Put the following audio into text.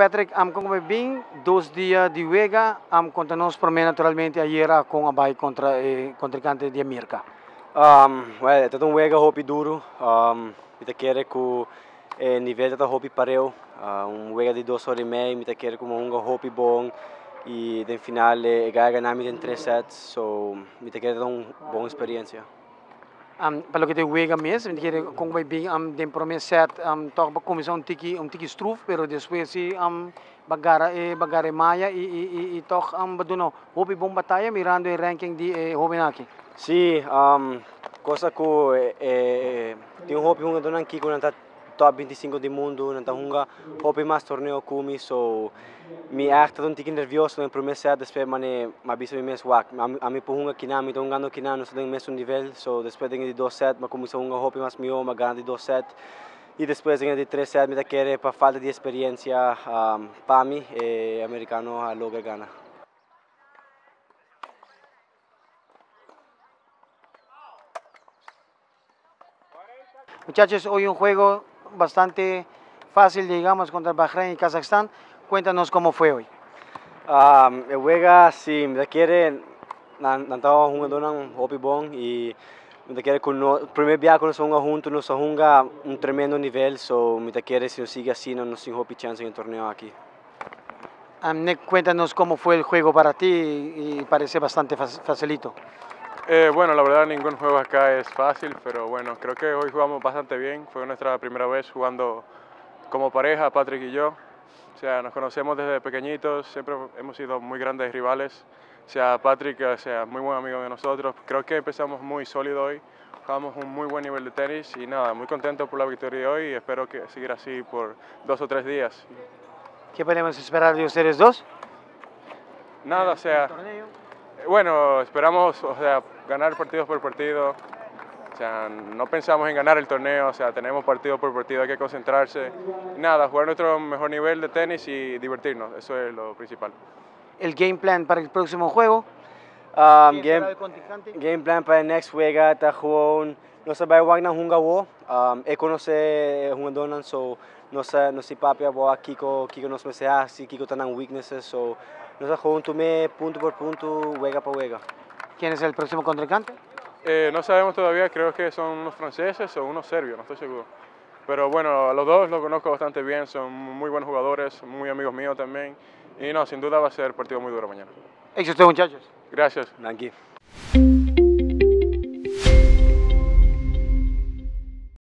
Patrick, como bem, 2 dias de huelga, nos promete naturalmente ayer com a Bay contra o contrincante de América. É toda uma huelga hopi duro, eu quero que o nível da hopi pareu, uma huelga de 2 horas e meia, eu quero que uma hopi bom e no final ganhamos em 3 sets, então eu quero dar uma boa experiência. Para lo que te juega mes, como bien den primer set, toca comenzar un tiki struf, pero después si bagara Maya y toca baduno, hopi bom batalla mirando el ranking de Hobenaki. Sí, cosa que tengo hopi junga donan kiko nanta top 25 del mundo, nanta junga hopi más torneo kumi, so mi acta un tiki nervioso en primer set, después mane ma biso mi mes wak, a mi pohunga kinam, mi tongando kinam, no se den mes un nivel, so después tengo de 2 sets, ma comienza un hopi más mío, ma gana de 2 sets, y después tengo de 3 sets, me da que para falta de experiencia para mí, americano a lo que gana. Muchachos, hoy un juego bastante fácil, digamos, contra Bahrein y Kazajstán. Cuéntanos cómo fue hoy. El juego, si me quiere, estaba jugando un hopi bon y me quiere con el primer viaje que nos jugamos juntos, nos jugamos un tremendo nivel, so me quiere si nos sigue así, no nos sin hopi chance en el torneo aquí. Nick, cuéntanos cómo fue el juego para ti y parece bastante facilito. Bueno, la verdad ningún juego acá es fácil, pero bueno, creo que hoy jugamos bastante bien. Fue nuestra primera vez jugando como pareja, Patrick y yo. O sea, nos conocemos desde pequeñitos, siempre hemos sido muy grandes rivales. O sea, Patrick, muy buen amigo de nosotros. Creo que empezamos muy sólido hoy, jugamos un muy buen nivel de tenis y nada, muy contento por la victoria de hoy y espero que siga así por 2 o 3 días. ¿Qué podemos esperar de ustedes dos? Nada, bueno, esperamos, ganar partido por partido. No pensamos en ganar el torneo, tenemos partido por partido, hay que concentrarse. Nada, jugar nuestro mejor nivel de tenis y divertirnos, eso es lo principal. ¿El game plan para el próximo juego? Game plan para el next juego, no se va a jugar nunca, conoce jugadores, so no si papi va Kiko nos mesea, si Kiko tiene weaknesses, so nos jugamos punto por punto, juega por juega. ¿Quién es el próximo contrincante? No sabemos todavía, creo que son unos franceses o unos serbios, no estoy seguro. Pero bueno, los dos los conozco bastante bien, son muy buenos jugadores, muy amigos míos también. Y no, sin duda va a ser partido muy duro mañana. Éxito, muchachos. Gracias. Tranquilo.